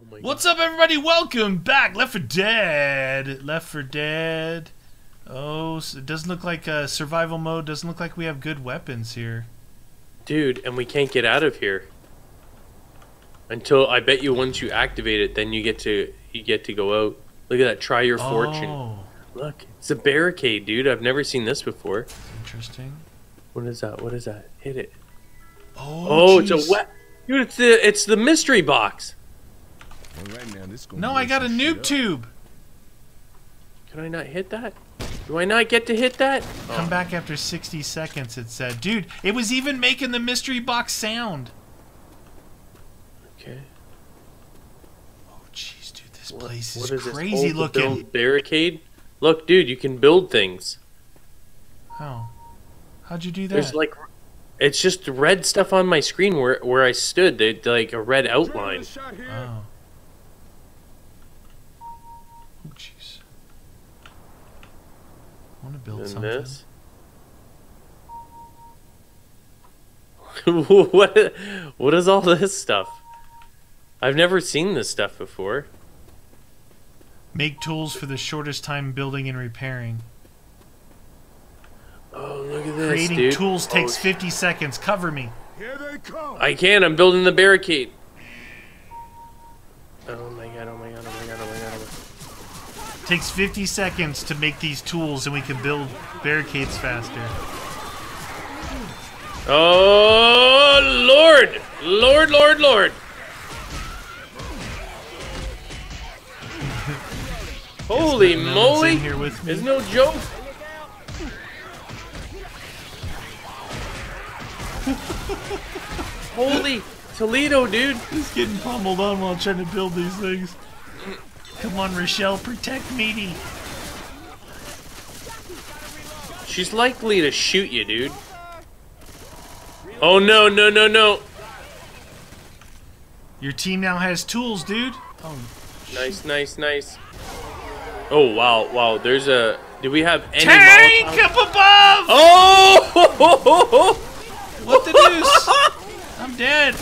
Oh my God. What's up, everybody? Welcome back. Left 4 Dead. Left 4 Dead. Oh, so it doesn't look like survival mode. Doesn't look like we have good weapons here. Dude, and we can't get out of here. Until, I bet you once you activate it, then you get to go out. Look at that. Try your fortune. Look, it's a barricade, dude. I've never seen this before. Interesting. What is that? What is that? Hit it. Oh, geez. It's a wet. Dude, it's the mystery box. Well, right now, this no, I got a noob tube. Can I not hit that? Do I not get to hit that? Come back after 60 seconds, it said. Dude, it was even making the mystery box sound. Okay. Oh, jeez, dude, this place is crazy looking. Barricade? Look, dude, you can build things. How? How'd you do that? There's like... It's just red stuff on my screen where I stood. They like a red outline. Oh. Oh, jeez. I want to build something. This. What is all this stuff? I've never seen this stuff before. Make tools for the shortest time building and repairing. Oh, look at this, creating dude. Tools takes 50 seconds. Cover me. Here they come. I can't. I'm building the barricade. Oh my God, oh my God, oh my God, oh my God, oh my God. Takes 50 seconds to make these tools and we can build barricades faster. Oh, Lord. Lord, Lord, Lord. Holy moly. Here with me. There's no joke. Holy Toledo, dude! He's getting pummeled on while trying to build these things. Come on, Rochelle, protect Meaty. She's likely to shoot you, dude. Oh no, no, no, no! Your team now has tools, dude. Oh, nice, nice, nice. Oh wow, wow! There's a. Do we have any? Tank up above! Oh! Ho, ho, ho, ho. What the deuce? I'm dead.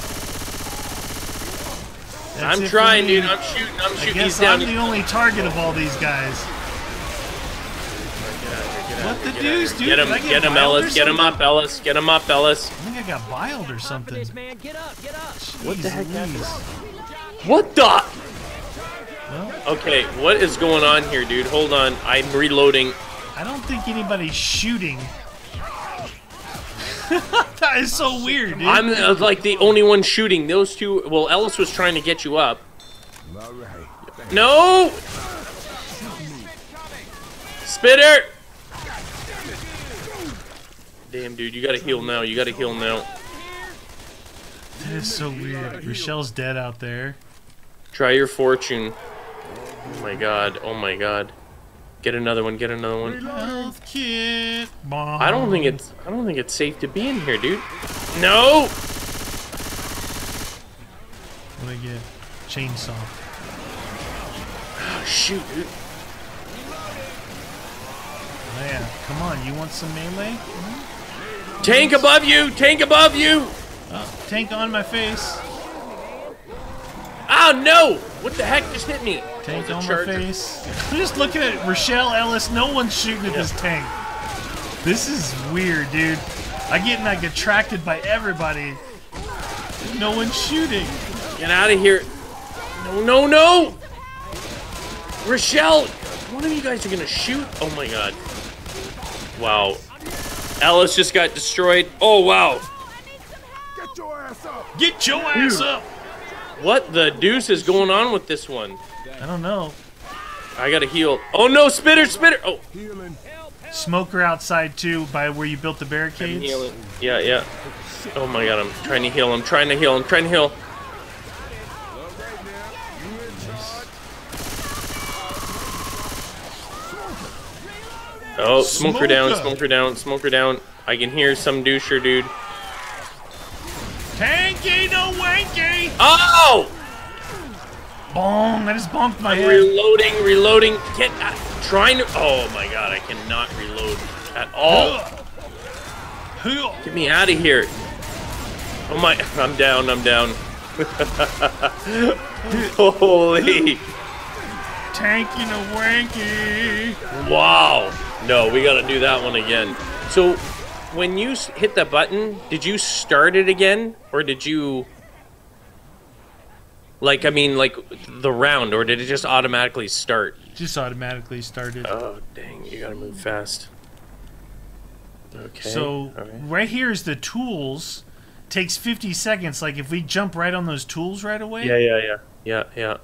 I'm trying, dude. I'm shooting. I'm shooting. He's down. I'm the only target of all these guys. What the deuce, dude? Get him, Ellis. Get him up, Ellis. Get him up, Ellis. I think I got biled or something. Get up, get up. What the heck is this? What the? Okay, what is going on here, dude? Hold on. I'm reloading. I don't think anybody's shooting. That is so weird, dude. I'm like the only one shooting. Those two... Well, Ellis was trying to get you up. No! Spitter! Damn, dude. You gotta heal now. You gotta heal now. That is so weird. Rochelle's dead out there. Try your fortune. Oh, my God. Oh, my God. Get another one. Get another one. Health kit. I don't think it's safe to be in here, dude. No. What do I get? Chainsaw. Oh, shoot, dude. Oh, yeah. Come on. You want some melee? Mm-hmm. Tank above you. Tank above you. Oh, tank on my face. Oh no! What the heck just hit me? Tank on my face. I'm just looking at Rochelle, Ellis. No one's shooting at this tank. This is weird, dude. I'm getting like attracted by everybody. No one's shooting. Get out of here! No, no, no! Rochelle, one of you guys are gonna shoot. Oh my God! Wow. Ellis just got destroyed. Oh wow! Get your ass up! Get your ass up! What the deuce is going on with this one? I don't know. I gotta heal. Oh no, Spitter, Spitter! Oh. Smoker outside too, by where you built the barricades. Yeah, yeah. Oh my God, I'm trying to heal. I'm trying to heal. I'm trying to heal. Oh, Smoker down, Smoker down, Smoker down. I can hear some doucher, dude. Tanky no wanky! Oh! Boom! I just bumped my head. Reloading, reloading. Get out. Trying to. Oh my God! I cannot reload at all. Get me out of here! Oh my! I'm down. I'm down. Holy. Tanking a wanky. Wow. No, we got to do that one again. So when you hit the button, did you start it again? Or did you... Like, I mean, like, the round, or did it just automatically start? Just automatically started. Oh, dang, you gotta move fast. Okay. So, right here is the tools. Takes 50 seconds. Like, if we jump right on those tools right away? Yeah.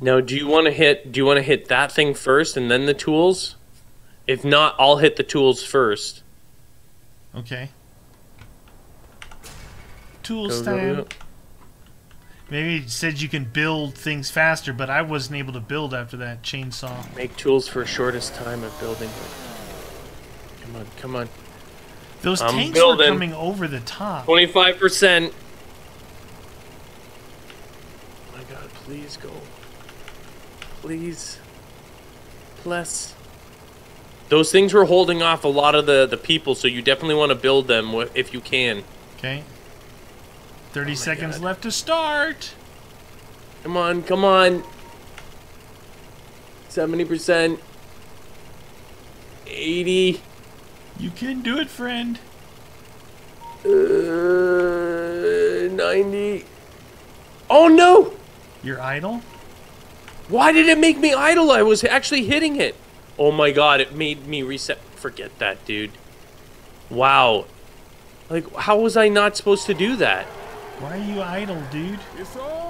Now, do you want to hit that thing first and then the tools? If not, I'll hit the tools first. Okay. Tools time. Maybe it said you can build things faster, but I wasn't able to build after that chainsaw. Make tools for shortest time of building. Come on, come on. Those tanks are coming over the top. 25%. Oh my God, please go. Please. Bless. Those things were holding off a lot of the people, so you definitely want to build them if you can. Okay. 30 seconds left to start. Come on, come on. 70%. 80. You can do it, friend. 90. Oh, no. You're idle? Why did it make me idle? I was actually hitting it. Oh, my God. It made me reset. Forget that, dude. Wow. Like, how was I not supposed to do that? Why are you idle, dude?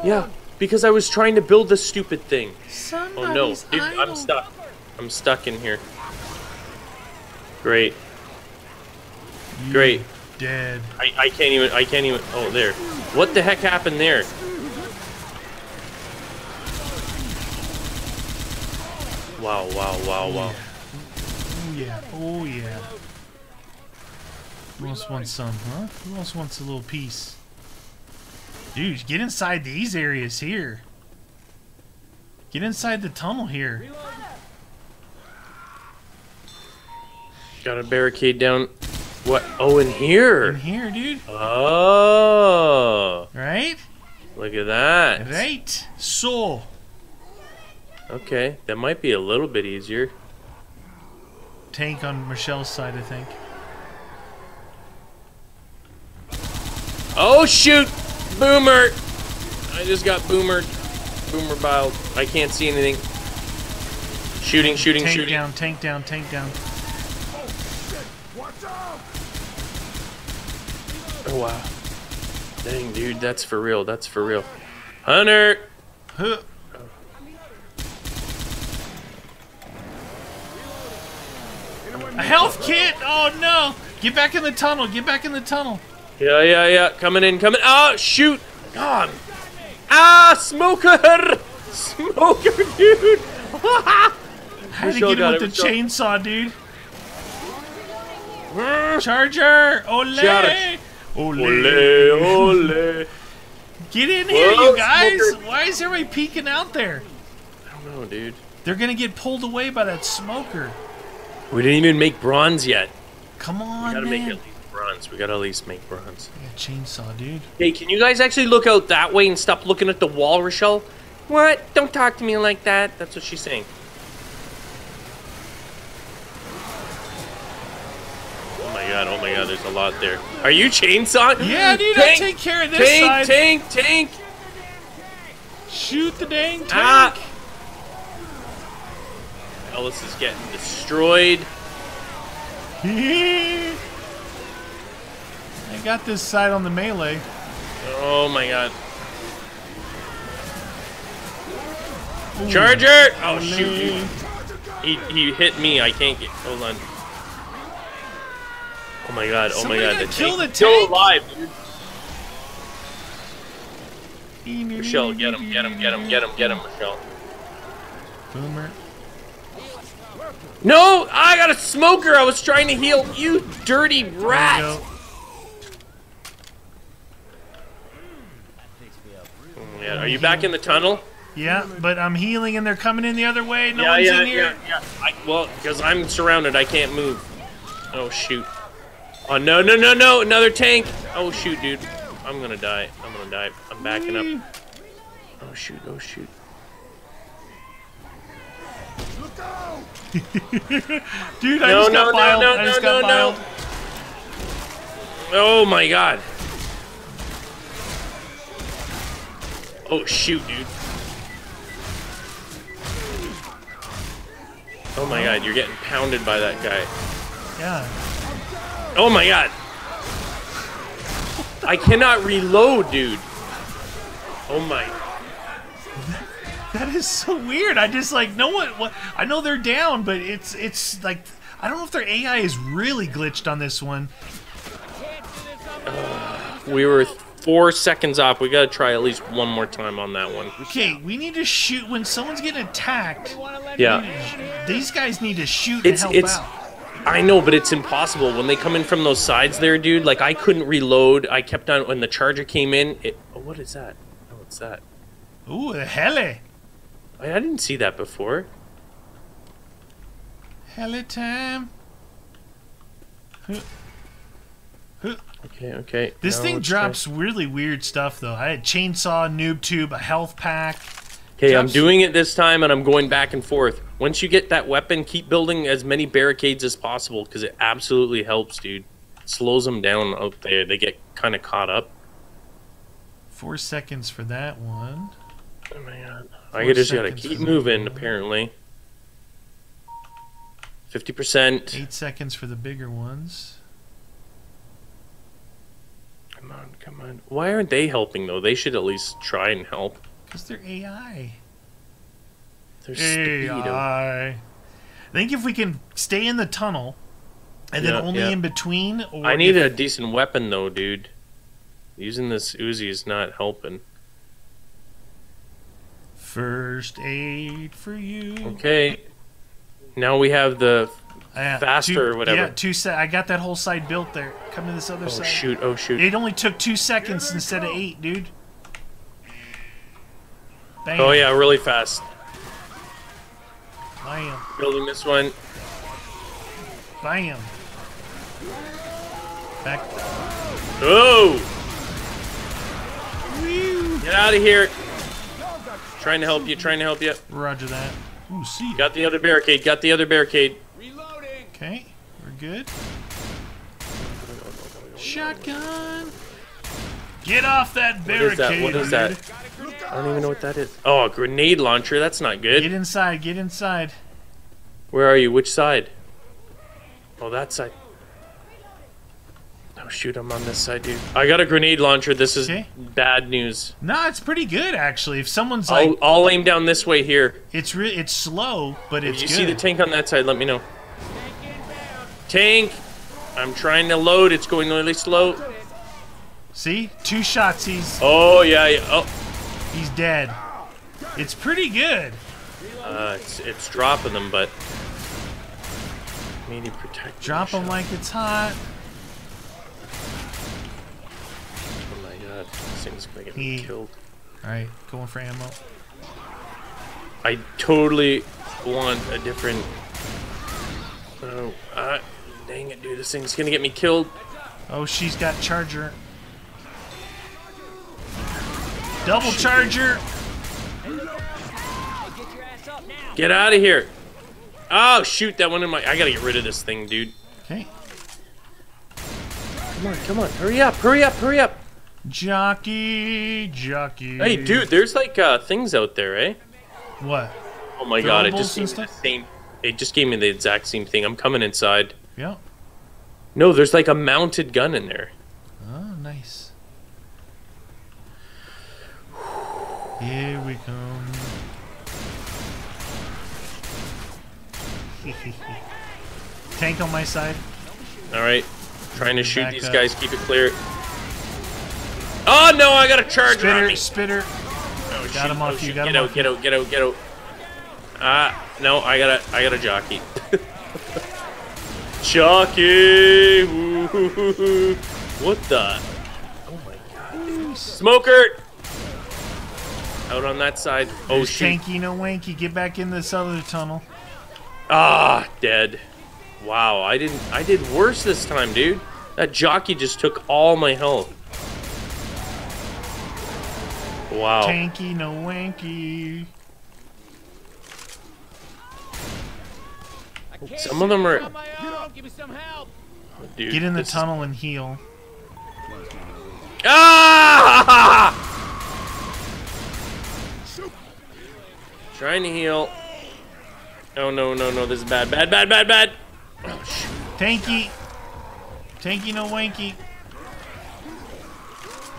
Yeah, because I was trying to build the stupid thing. Somebody's dude, I'm stuck. I'm stuck in here. Great. Great. Dead. I can't even. Oh, there. What the heck happened there? Wow! Wow! Wow! Wow! Oh yeah! Oh yeah! Who else wants some? Huh? Who else wants a little piece? Dude, get inside these areas here. Get inside the tunnel here. Got a barricade down. What? Oh, in here. In here, dude. Oh. Right? Look at that. Right? So. Okay, that might be a little bit easier. Tank on Michelle's side, I think. Oh, shoot. Boomer! I just got boomered. Boomer biled. I can't see anything. Shooting, shooting, tank shooting. Tank down, tank down, tank down. Oh, wow. Dang, dude, that's for real. That's for real. Hunter! Huh. A health kit! Oh, no! Get back in the tunnel. Get back in the tunnel. Yeah, yeah, yeah. Coming in, coming. Oh, shoot. God. Ah, smoker. Smoker, dude. How did you get him with the chainsaw, dude? Charger. Ole. Charge. Ole. Ole. Ole. Get in here, you guys. Smoker. Why is everybody peeking out there? I don't know, dude. They're going to get pulled away by that smoker. We didn't even make bronze yet. Come on, man. We gotta make it. Bronze. We gotta at least make bronze. Yeah, chainsaw, dude. Hey, can you guys actually look out that way and stop looking at the wall, Rochelle? What? Don't talk to me like that. That's what she's saying. Oh my God! Oh my God! There's a lot there. Are you chainsaw? Yeah, dude. Tank, I take care of this side. Tank, tank, tank. Shoot the dang tank. Ah. Ellis is getting destroyed. I got this side on the melee. Oh my God. Ooh. Charger! Oh shoot. He hit me. I can't get. Hold on. Oh my God. Oh my God. The tank. The tank. Still alive, dude. Rochelle, get him. Get him. Get him. Get him. Get him, Rochelle. Boomer. No! I got a smoker. I was trying to heal you, dirty rat. Yeah, are you back in the tunnel? Yeah, but I'm healing and they're coming in the other way. No one's in here. Yeah, well, because I'm surrounded, I can't move. Oh, shoot. Oh, no, no, no, no! Another tank! Oh, shoot, dude. I'm gonna die. I'm gonna die. I'm backing up. Oh, shoot. Oh, shoot. Look out! Dude, I just got piled. No, no, no, no, no, no. Oh, my God. Oh, shoot, dude. Oh, my God. You're getting pounded by that guy. Yeah. Oh, my God. I cannot reload, dude. Oh, my. That is so weird. I just, like, no one... What, I know they're down, but it's like... I don't know if their AI is really glitched on this one. We were... 4 seconds off. We gotta try at least one more time on that one. Okay, we need to shoot when someone's getting attacked. Yeah, these guys need to shoot and help out. I know, but it's impossible when they come in from those sides there, dude. Like I couldn't reload. I kept on when the charger came in. It. Oh, what is that? Oh, it's that. Ooh, a heli. I didn't see that before. Heli time. Huh. Okay, okay. This thing drops really weird stuff, though. I had chainsaw, noob tube, a health pack. Okay, I'm doing it this time, and I'm going back and forth. Once you get that weapon, keep building as many barricades as possible, because it absolutely helps, dude. It slows them down out there. They get kind of caught up. 4 seconds for that one. Oh, man. I just got to keep moving, apparently. 50%. 8 seconds for the bigger ones. Come on, come on. Why aren't they helping, though? They should at least try and help. Because they're AI. They're AI. I think if we can stay in the tunnel, and then only in between... Or I need a decent weapon, though, dude. Using this Uzi is not helping. First aid for you. Okay. Now we have the... faster or whatever. Yeah, I got that whole side built there. Come to this other side. Oh, shoot. Oh, shoot. It only took 2 seconds instead of 8, dude. Bam. Oh, yeah, really fast. Bam. Building this one. Bam. Back. Oh! Woo. Get out of here. Trying to help you, trying to help you. Roger that. Ooh, see. Got the other barricade, got the other barricade. Okay, we're good. Shotgun! Get off that barricade! What is that? What is that? I don't even know what that is. Oh, a grenade launcher. That's not good. Get inside, get inside. Where are you? Which side? Oh, that side. Oh, shoot, I'm on this side, dude. I got a grenade launcher. This is bad news. No, it's pretty good, actually. If someone's like... I'll aim down this way here. It's slow, but it's good. If you see the tank on that side, let me know. Tank! I'm trying to load. It's going really slow. See? 2 shots. He's... Oh, yeah. Oh. He's dead. It's pretty good. It's dropping them, but... Meaning protect. Drop them like it's hot. Oh, my God. This thing's going to get me killed. Alright. Going for ammo. I totally want a different... Oh, dang it, dude. This thing's gonna get me killed. Oh, she's got charger. Double charger! Get out of here! Oh, shoot, that one in my... I gotta get rid of this thing, dude. Okay. Come on, come on. Hurry up, hurry up, hurry up! Jockey, jockey. Hey, dude, there's, like, things out there, eh? What? Oh, my God, it just seems the same... It just gave me the exact same thing. I'm coming inside. Yeah. No, there's like a mounted gun in there. Oh, nice. Here we come. Tank on my side. All right. Trying to shoot these guys. Keep it clear. Oh, no, I got a charger on me. Spitter. Oh, got him off you. Get out, get out, get out, get out. No, I gotta jockey. Jockey! Ooh. What the? Oh my God! Dude. Smoker! Out on that side. Oh shit! Shanky, no wanky. Get back in this other tunnel. Ah, dead. Wow, I did worse this time, dude. That jockey just took all my health. Wow. Tanky, no wanky. Some of them are... Dude, get in the tunnel and heal. Ah! Trying to heal. Oh, no, no, no. This is bad. Bad, bad, bad, bad. Oh, shoot. Tanky. Tanky, no wanky.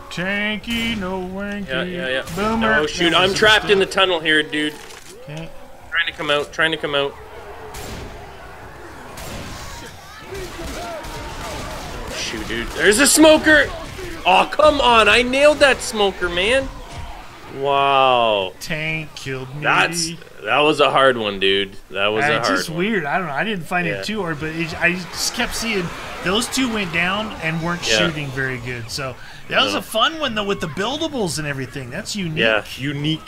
Tanky, no wanky. Yeah, yeah, yeah. Boomer. Oh, shoot. I'm trapped in the tunnel here, dude. Okay. Trying to come out. Trying to come out. Shoot, dude. There's a smoker. Oh, come on. I nailed that smoker, man. Wow. Tank killed me. That was a hard one, dude. That was a hard one. It's just weird. I don't know. I didn't find it too hard, but I just kept seeing those two went down and weren't shooting very good. So that was a fun one, though, with the buildables and everything. That's unique. Yeah, unique.